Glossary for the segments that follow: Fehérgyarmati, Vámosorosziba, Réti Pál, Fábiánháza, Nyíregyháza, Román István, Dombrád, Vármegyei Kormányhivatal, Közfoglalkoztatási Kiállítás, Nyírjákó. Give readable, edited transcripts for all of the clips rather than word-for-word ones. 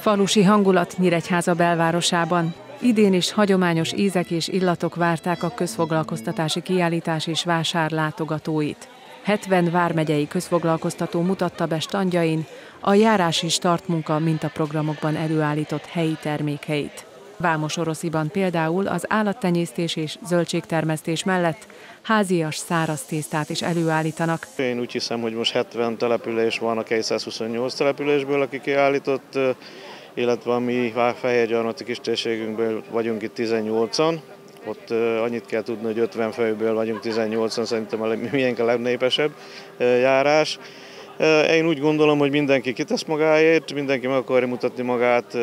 Falusi hangulat Nyíregyháza belvárosában. Idén is hagyományos ízek és illatok várták a közfoglalkoztatási kiállítás és vásár látogatóit. 70 vármegyei közfoglalkoztató mutatta be standjain a járás és tartmunka mintaprogramokban előállított helyi termékeit. Vámosorosziban például az állattenyésztés és zöldségtermesztés mellett házias száraz tésztát is előállítanak. Én úgy hiszem, hogy most 70 település van a 128 településből, aki kiállított, illetve mi Fehérgyarmati kis térségünkből vagyunk itt 18-an. Ott annyit kell tudni, hogy 50 főből vagyunk 18-an, szerintem miénk a legnépesebb járás. Én úgy gondolom, hogy mindenki kitesz magáért, mindenki meg akarja mutatni magát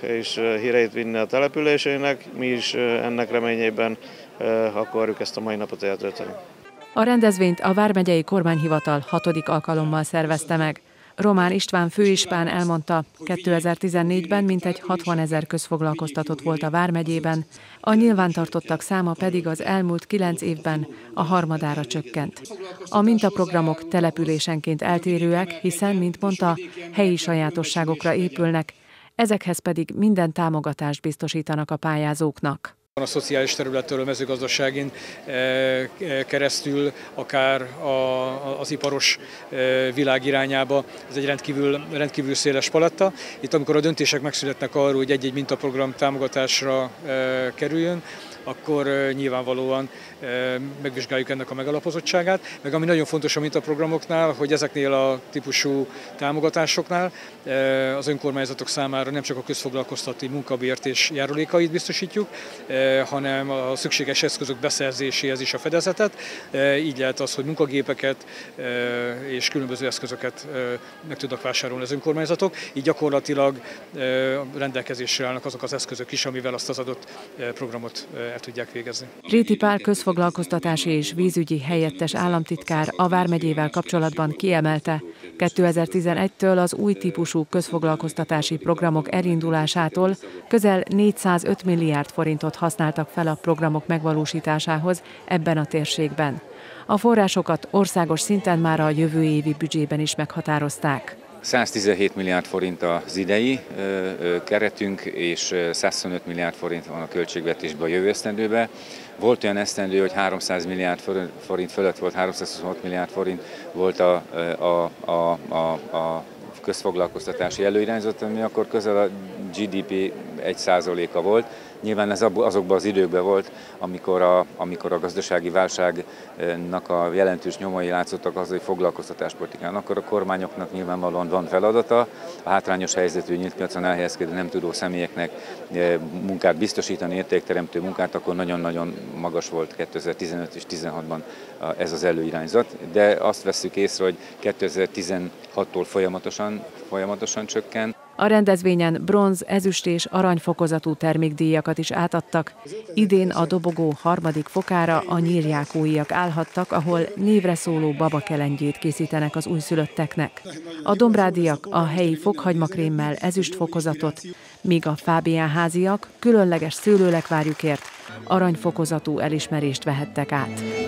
és híreit vinni a településének, mi is ennek reményében akarjuk ezt a mai napot eltölteni. A rendezvényt a Vármegyei Kormányhivatal 6. alkalommal szervezte meg. Román István főispán elmondta, 2014-ben mintegy 60 000 közfoglalkoztatott volt a vármegyében, a nyilvántartottak száma pedig az elmúlt 9 évben a harmadára csökkent. A mintaprogramok településenként eltérőek, hiszen, mint mondta, helyi sajátosságokra épülnek, ezekhez pedig minden támogatást biztosítanak a pályázóknak. A szociális területtől, a mezőgazdaságin keresztül, akár az iparos világ irányába, ez egy rendkívül széles paletta. Itt amikor a döntések megszületnek arról, hogy egy-egy mintaprogram támogatásra kerüljön, akkor nyilvánvalóan megvizsgáljuk ennek a megalapozottságát. Meg ami nagyon fontos a mintaprogramoknál, hogy ezeknél a típusú támogatásoknál az önkormányzatok számára nem csak a közfoglalkoztatói munkabért és járulékait biztosítjuk, hanem a szükséges eszközök beszerzéséhez is a fedezetet. Így lehet az, hogy munkagépeket és különböző eszközöket meg tudnak vásárolni az önkormányzatok. Így gyakorlatilag rendelkezésre állnak azok az eszközök is, amivel azt az adott programot el tudják végezni. Réti Pál közfoglalkoztatási és vízügyi helyettes államtitkár a Vármegyével kapcsolatban kiemelte, 2011-től az új típusú közfoglalkoztatási programok elindulásától közel 405 milliárd forintot használtak fel a programok megvalósításához ebben a térségben. A forrásokat országos szinten már a jövő évi büdzsében is meghatározták. 117 milliárd forint az idei keretünk, és 125 milliárd forint van a költségvetésben a jövő esztendőben. Volt olyan esztendő, hogy 300 milliárd forint fölött volt, 326 milliárd forint volt a közfoglalkoztatási előirányzat, ami akkor közel a GDP 1%-a volt. Nyilván ez azokban az időkben volt, amikor a gazdasági válságnak a jelentős nyomai látszottak az, hogy foglalkoztatáspolitikán, akkor a kormányoknak nyilvánvalóan van feladata, a hátrányos helyzetű nyílt piacon elhelyezkedő nem tudó személyeknek munkát biztosítani, értékteremtő munkát, akkor nagyon-nagyon magas volt 2015 és 2016-ban ez az előirányzat, de azt vesszük észre, hogy 2016-tól folyamatosan csökken. A rendezvényen bronz, ezüst és aranyfokozatú termékdíjakat is átadtak. Idén a dobogó 3. fokára a nyírjákóiak állhattak, ahol névre szóló babakelengyét készítenek az újszülötteknek. A dombrádiak a helyi fokhagymakrémmel ezüstfokozatot, míg a fábiánháziak különleges szőlőlekvárjukért aranyfokozatú elismerést vehettek át.